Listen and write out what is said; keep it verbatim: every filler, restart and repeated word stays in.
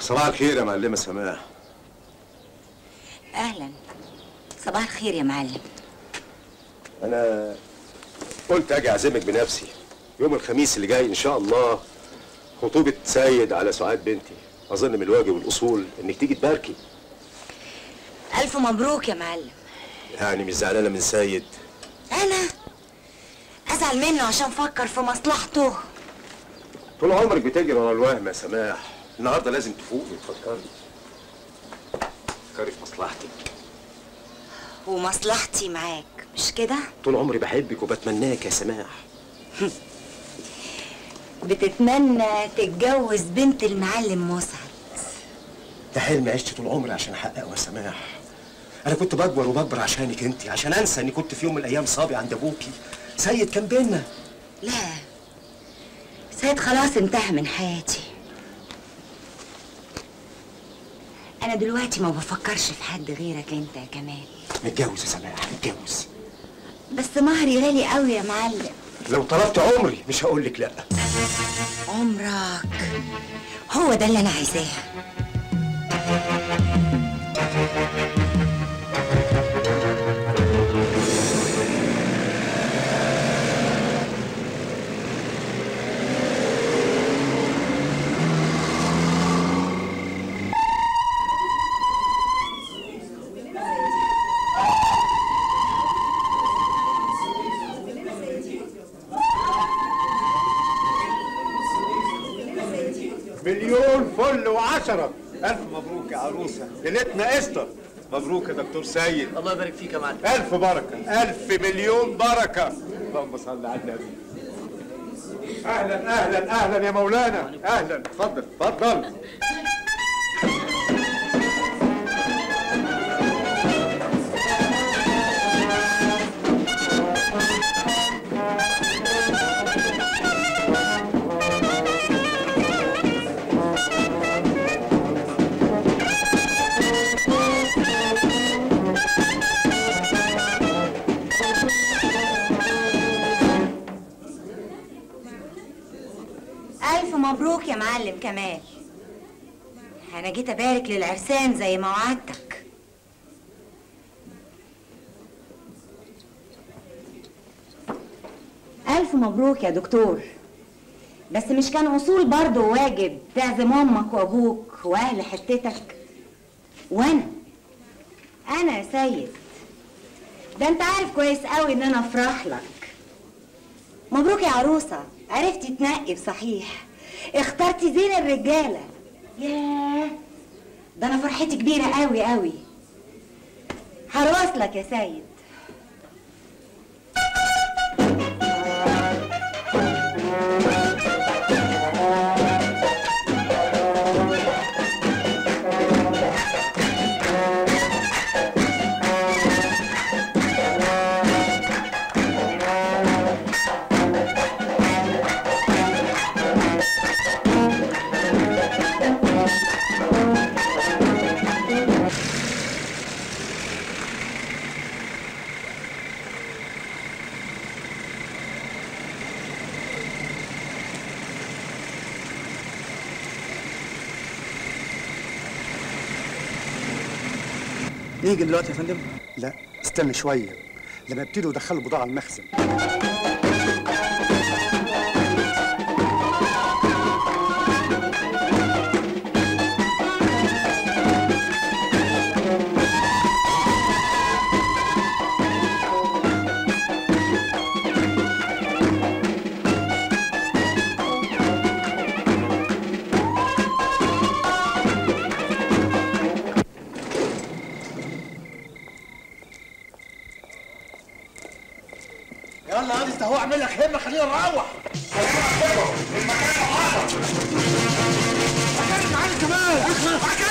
صباح الخير يا معلمه سماح. اهلا. صباح الخير يا معلم. انا قلت اجي اعزمك بنفسي يوم الخميس اللي جاي ان شاء الله، خطوبه سيد على سعاد بنتي. اظن من الواجب والاصول انك تيجي تباركي. الف مبروك يا معلم. يعني مش زعلانه من سيد؟ انا ازعل منه عشان فكر في مصلحته؟ طول عمرك بتجري ورا الوهم يا سماح، النهارده لازم تفوقي وتفكري. فكري في مصلحتك. ومصلحتي معاك مش كده؟ طول عمري بحبك وبتمناك يا سماح. بتتمنى تتجوز بنت المعلم مسعد؟ ده حلم عشت طول عمري عشان احققه يا سماح. انا كنت بكبر وبكبر عشانك انت، عشان انسى اني كنت في يوم من الايام صبي عند ابوكي. سيد كان بينا. لا، سيد خلاص انتهى من حياتي. انا دلوقتي ما بفكرش في حد غيرك انت يا كمال. متجوز يا سماح، متجوز. بس مهري غالي قوي يا معلم. لو طلبت عمري مش هقول لك لا. عمرك هو ده اللي انا عايزاه. مليون فل وعشرة. ألف مبروك يا عروسة، ليلتنا قسطة. مبروك يا دكتور سيد. الله يبارك فيك يا معلم. ألف بركة، ألف مليون بركة. اللهم صل على النبي. أهلا أهلا أهلا يا مولانا. أهلا، اتفضل اتفضل. مبروك يا معلم كمال. انا جيت ابارك للعرسان زي ما وعدتك. الف مبروك يا دكتور. بس مش كان اصول برضه واجب تعزم امك وابوك واهل حتتك؟ وانا انا يا سيد، ده انت عارف كويس قوي ان انا افرح لك. مبروك يا عروسه، عرفتي تنقي بصحيح، اخترتي زين الرجاله. ياه، ده انا فرحتي كبيره قوي قوي. هرقص لك يا سيد. نيجي دلوقتي يا فندم؟ لا، استنى شوية لما يبتدوا يدخلوا بضاعة المخزن. يلا يا اسطى، هو اعمل لك همه. خلينا نروح المكان. عارف المكان، عارف كمان.